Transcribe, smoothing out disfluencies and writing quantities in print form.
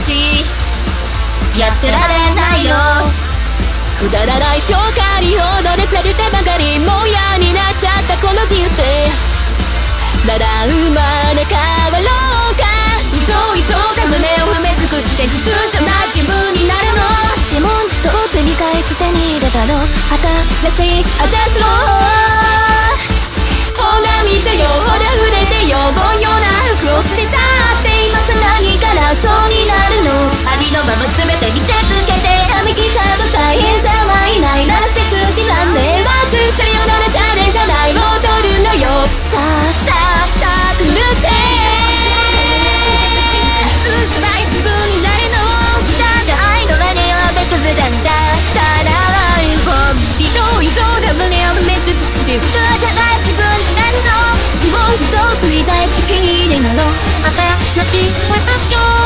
ちやってられないよ。くだらない評価に踊れされてばかり、もやになっちゃったこの人生なら生まれ変わろうか。急いそうで胸を埋め尽くして普通じゃない自分になるの自問自答繰り返してに入れたの新しいアデスロー。ほら見てよ、ほら触れてよ、凡庸な服を捨て去っています。何から後になるのありのまま全て見せつけて髪切ったと大変じゃないないならして刻んでワークするよ。ならシャレじゃない踊るのよ。さあさあさあ狂ってだんだたらわいご理想以上で胸を埋め尽くして普通じゃない自分になるの自問自答繰り返し気に入れなの新しいファッション。